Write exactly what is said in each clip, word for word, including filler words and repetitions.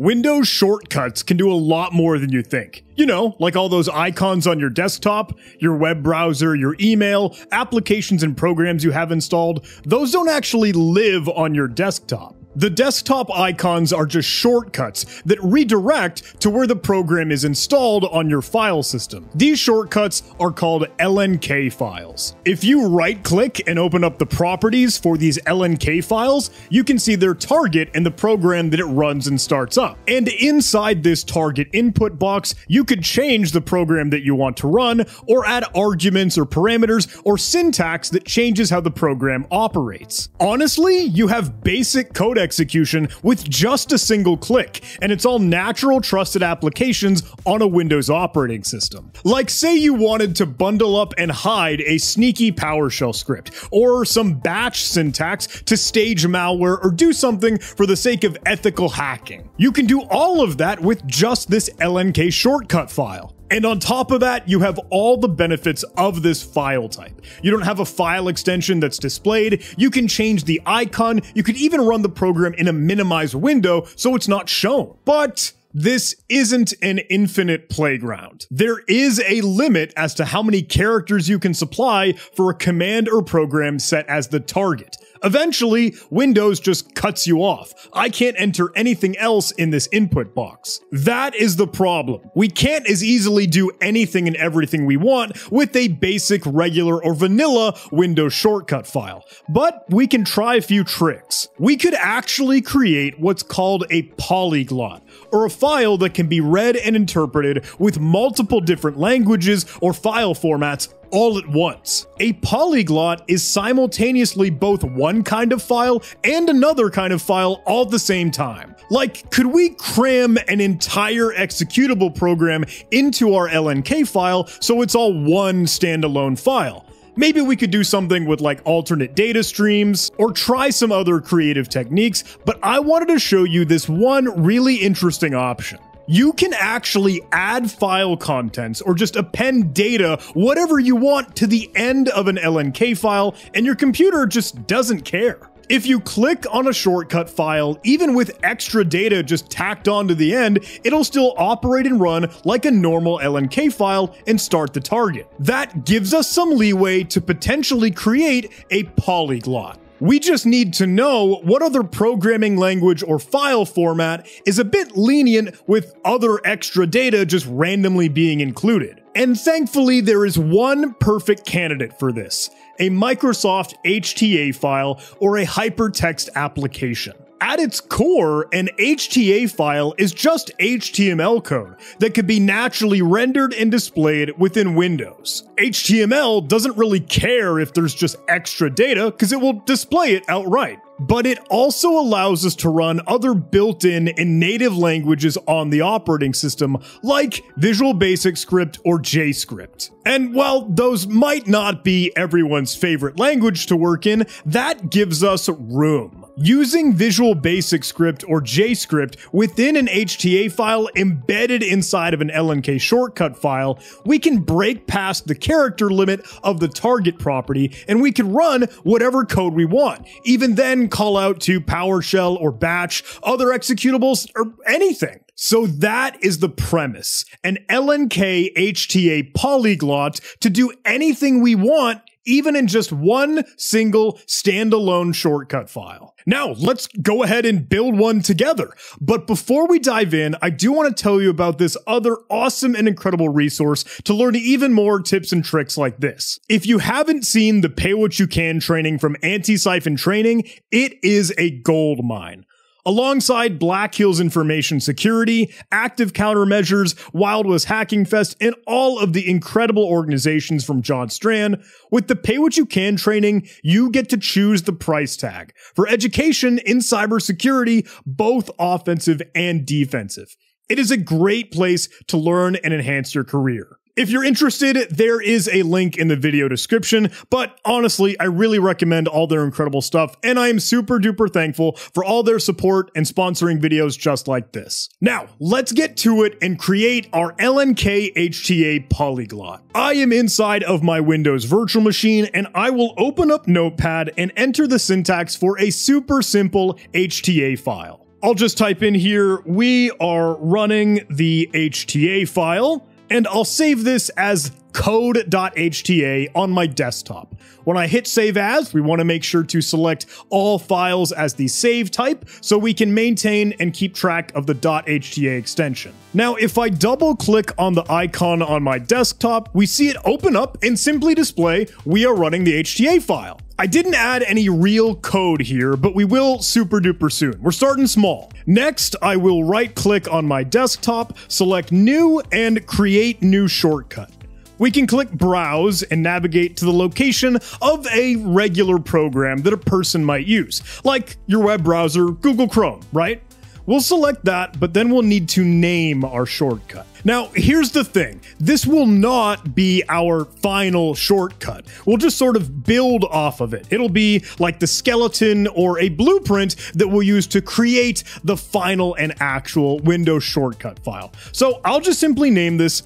Windows shortcuts can do a lot more than you think. You know, like all those icons on your desktop, your web browser, your email, applications and programs you have installed. Those don't actually live on your desktop. The desktop icons are just shortcuts that redirect to where the program is installed on your file system. These shortcuts are called L N K files. If you right-click and open up the properties for these L N K files, you can see their target and the program that it runs and starts up. And inside this target input box, you could change the program that you want to run, or add arguments or parameters or syntax that changes how the program operates. Honestly, you have basic code execution with just a single click, and it's all natural trusted applications on a Windows operating system. Like say you wanted to bundle up and hide a sneaky PowerShell script, or some batch syntax to stage malware or do something for the sake of ethical hacking. You can do all of that with just this L N K shortcut file. And on top of that, you have all the benefits of this file type. You don't have a file extension that's displayed, you can change the icon, you could even run the program in a minimized window so it's not shown. But this isn't an infinite playground. There is a limit as to how many characters you can supply for a command or program set as the target. Eventually, Windows just cuts you off. I can't enter anything else in this input box. That is the problem. We can't as easily do anything and everything we want with a basic, regular, or vanilla Windows shortcut file. But we can try a few tricks. We could actually create what's called a polyglot, or a file that can be read and interpreted with multiple different languages or file formats all at once. A polyglot is simultaneously both one kind of file and another kind of file all at the same time. Like, could we cram an entire executable program into our L N K file so it's all one standalone file? Maybe we could do something with like alternate data streams or try some other creative techniques, but I wanted to show you this one really interesting option. You can actually add file contents or just append data, whatever you want, to the end of an L N K file, and your computer just doesn't care. If you click on a shortcut file, even with extra data just tacked on to the end, it'll still operate and run like a normal L N K file and start the target. That gives us some leeway to potentially create a polyglot. We just need to know what other programming language or file format is a bit lenient with other extra data just randomly being included. And thankfully, there is one perfect candidate for this: a Microsoft H T A file or a hypertext application. At its core, an H T A file is just H T M L code that could be naturally rendered and displayed within Windows. H T M L doesn't really care if there's just extra data because it will display it outright. But it also allows us to run other built-in and native languages on the operating system, like Visual Basic Script or JavaScript. And while those might not be everyone's favorite language to work in, that gives us room. Using Visual Basic Script or JavaScript within an H T A file embedded inside of an L N K shortcut file, we can break past the character limit of the target property, and we can run whatever code we want. Even then, call out to PowerShell or batch, other executables, or anything. So that is the premise: an L N K H T A polyglot to do anything we want, even in just one single standalone shortcut file. Now, let's go ahead and build one together. But before we dive in, I do want to tell you about this other awesome and incredible resource to learn even more tips and tricks like this. If you haven't seen the Pay What You Can training from Anti-Siphon Training, it is a gold mine. Alongside Black Hills Information Security, Active Countermeasures, Wild West Hacking Fest, and all of the incredible organizations from John Strand, with the Pay What You Can training, you get to choose the price tag for education in cybersecurity, both offensive and defensive. It is a great place to learn and enhance your career. If you're interested, there is a link in the video description, but honestly, I really recommend all their incredible stuff, and I am super duper thankful for all their support and sponsoring videos just like this. Now, let's get to it and create our L N K H T A polyglot. I am inside of my Windows virtual machine, and I will open up Notepad and enter the syntax for a super simple H T A file. I'll just type in here, we are running the H T A file, and I'll save this as code.hta on my desktop. When I hit save as, we want to make sure to select all files as the save type so we can maintain and keep track of the .hta extension. Now, if I double click on the icon on my desktop, we see it open up and simply display, we are running the H T A file. I didn't add any real code here, but we will super duper soon. We're starting small. Next, I will right click on my desktop, select new and create new shortcut. We can click browse and navigate to the location of a regular program that a person might use, like your web browser, Google Chrome, right? We'll select that, but then we'll need to name our shortcut. Now, here's the thing. This will not be our final shortcut. We'll just sort of build off of it. It'll be like the skeleton or a blueprint that we'll use to create the final and actual Windows shortcut file. So I'll just simply name this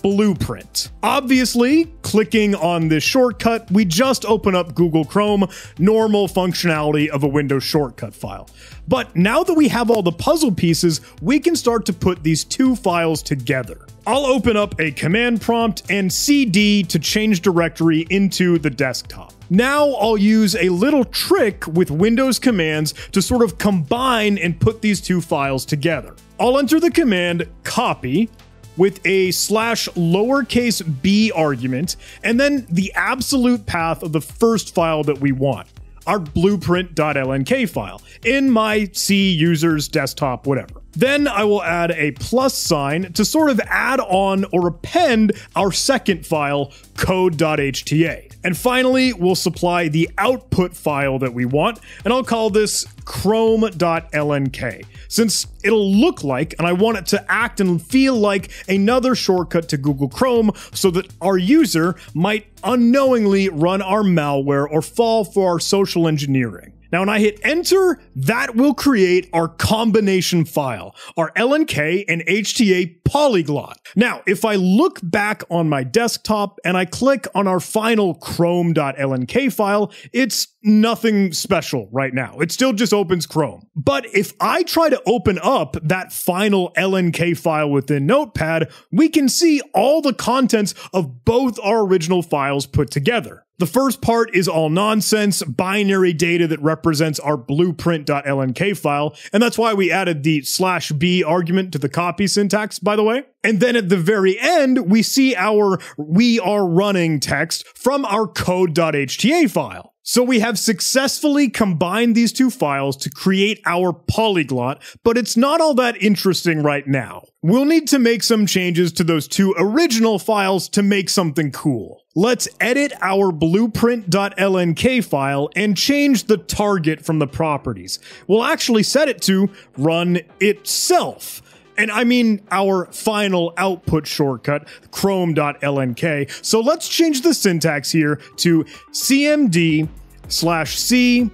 Blueprint. Obviously, clicking on this shortcut, we just open up Google Chrome, normal functionality of a Windows shortcut file. But now that we have all the puzzle pieces, we can start to put these two files together. I'll open up a command prompt and C D to change directory into the desktop. Now I'll use a little trick with Windows commands to sort of combine and put these two files together. I'll enter the command copy with a slash lowercase b argument, and then the absolute path of the first file that we want, our blueprint.lnk file, in my C user's desktop, whatever. Then I will add a plus sign to sort of add on or append our second file, code.hta. And finally, we'll supply the output file that we want, and I'll call this chrome.lnk, since it'll look like, and I want it to act and feel like another shortcut to Google Chrome so that our user might unknowingly run our malware or fall for our social engineering. Now, when I hit enter, that will create our combination file, our L N K and H T A polyglot. Now, if I look back on my desktop and I click on our final chrome.lnk file, it's nothing special right now. It still just opens Chrome. But if I try to open up that final L N K file within Notepad, we can see all the contents of both our original files put together. The first part is all nonsense, binary data that represents our blueprint.lnk file, and that's why we added the slash b argument to the copy syntax, by the way. And then at the very end, we see our we are running text from our code.hta file. So we have successfully combined these two files to create our polyglot, but it's not all that interesting right now. We'll need to make some changes to those two original files to make something cool. Let's edit our blueprint.lnk file and change the target from the properties. We'll actually set it to run itself. And I mean our final output shortcut, chrome.lnk. So let's change the syntax here to cmd slash c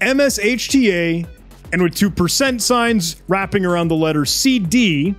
mshta, and with two percent signs wrapping around the letter cd,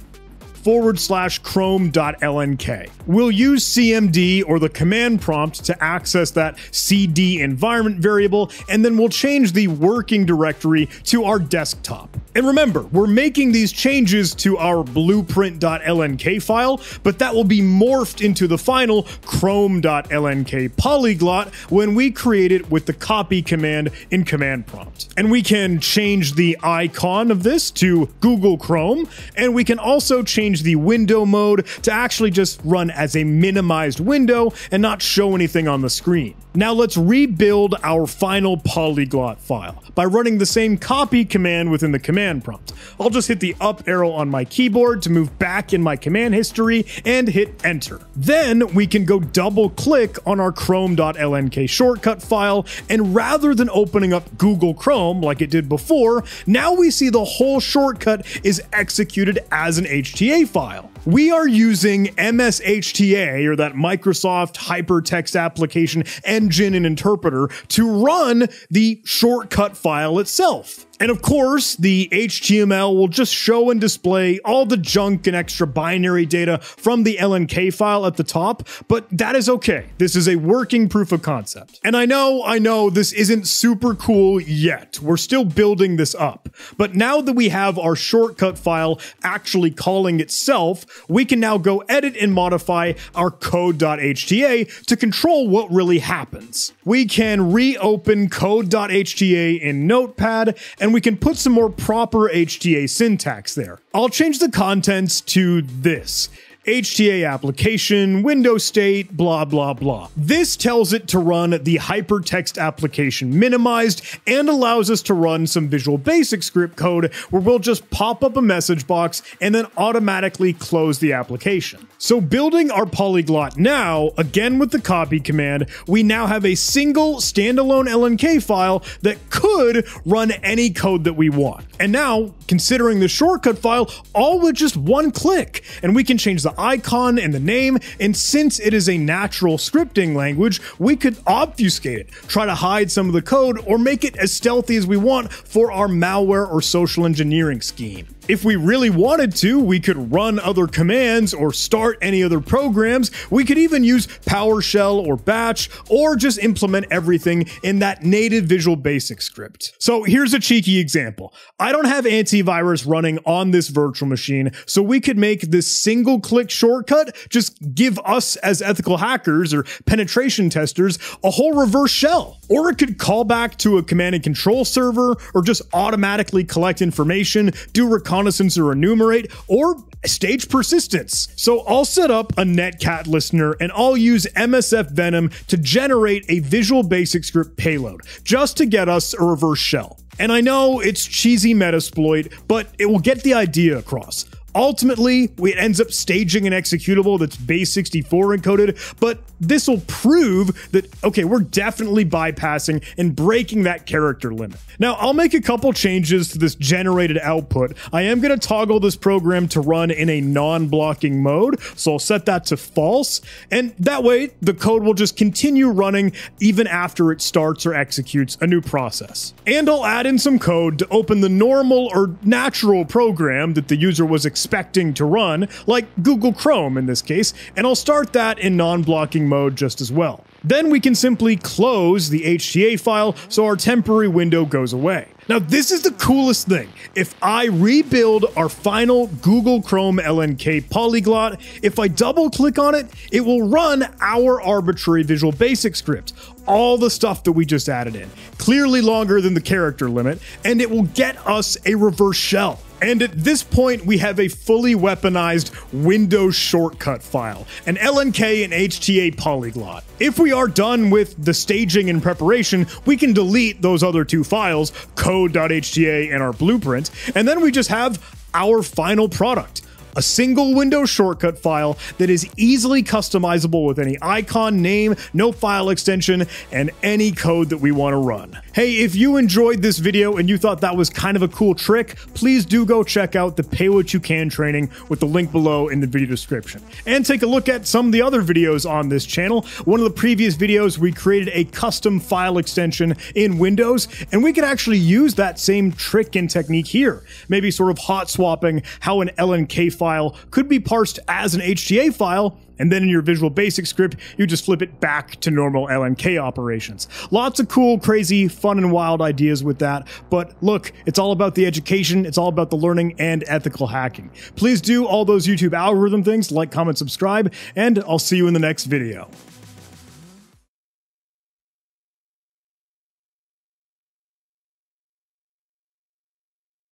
forward slash chrome.lnk. We'll use cmd or the command prompt to access that cd environment variable, and then we'll change the working directory to our desktop. And remember, we're making these changes to our blueprint.lnk file, but that will be morphed into the final chrome.lnk polyglot when we create it with the copy command in command prompt. And we can change the icon of this to Google Chrome, and we can also change the window mode to actually just run as a minimized window and not show anything on the screen. Now let's rebuild our final polyglot file by running the same copy command within the command prompt. I'll just hit the up arrow on my keyboard to move back in my command history and hit enter. Then we can go double click on our chrome.lnk shortcut file, and rather than opening up Google Chrome like it did before, now we see the whole shortcut is executed as an H T A file. We are using M S H T A, or that Microsoft Hypertext Application Engine and Interpreter, to run the shortcut file itself. And of course, the H T M L will just show and display all the junk and extra binary data from the L N K file at the top, but that is okay. This is a working proof of concept. And I know, I know this isn't super cool yet. We're still building this up. But now that we have our shortcut file actually calling itself, we can now go edit and modify our code.hta to control what really happens. We can reopen code.hta in Notepad, and we can put some more proper H T A syntax there. I'll change the contents to this. H T A application, window state, blah, blah, blah. This tells it to run the hypertext application minimized and allows us to run some Visual Basic script code where we'll just pop up a message box and then automatically close the application. So building our polyglot now, again with the copy command, we now have a single standalone L N K file that could run any code that we want. And now, considering the shortcut file, all with just one click, and we can change the icon and the name, and since it is a natural scripting language, we could obfuscate it, try to hide some of the code, or make it as stealthy as we want for our malware or social engineering scheme. If we really wanted to, we could run other commands or start any other programs. We could even use PowerShell or Batch, or just implement everything in that native Visual Basic script. So here's a cheeky example. I don't have antivirus running on this virtual machine, so we could make this single click shortcut just give us as ethical hackers or penetration testers a whole reverse shell. Or it could call back to a command and control server, or just automatically collect information, do reconnaissance or enumerate, or stage persistence. So I'll set up a Netcat listener and I'll use M S F Venom to generate a Visual Basic script payload just to get us a reverse shell. And I know it's cheesy Metasploit, but it will get the idea across. Ultimately, it ends up staging an executable that's base sixty-four encoded, but this will prove that, okay, we're definitely bypassing and breaking that character limit. Now, I'll make a couple changes to this generated output. I am going to toggle this program to run in a non-blocking mode, so I'll set that to false, and that way the code will just continue running even after it starts or executes a new process. And I'll add in some code to open the normal or natural program that the user was expecting expecting to run, like Google Chrome in this case, and I'll start that in non-blocking mode just as well. Then we can simply close the H T A file so our temporary window goes away. Now, this is the coolest thing. If I rebuild our final Google Chrome L N K polyglot, if I double click on it, it will run our arbitrary Visual Basic script, all the stuff that we just added in, clearly longer than the character limit, and it will get us a reverse shell. And at this point, we have a fully weaponized Windows shortcut file, an L N K and H T A polyglot. If we are done with the staging and preparation, we can delete those other two files, code.hta and our blueprint, and then we just have our final product. A single Windows shortcut file that is easily customizable with any icon, name, no file extension, and any code that we want to run. Hey, if you enjoyed this video and you thought that was kind of a cool trick, please do go check out the Pay What You Can training with the link below in the video description. And take a look at some of the other videos on this channel. One of the previous videos, we created a custom file extension in Windows, and we could actually use that same trick and technique here. Maybe sort of hot swapping how an L N K file file could be parsed as an H T A file, and then in your Visual Basic script, you just flip it back to normal L N K operations. Lots of cool, crazy, fun, and wild ideas with that. But look, it's all about the education, it's all about the learning and ethical hacking. Please do all those YouTube algorithm things, like, comment, subscribe, and I'll see you in the next video.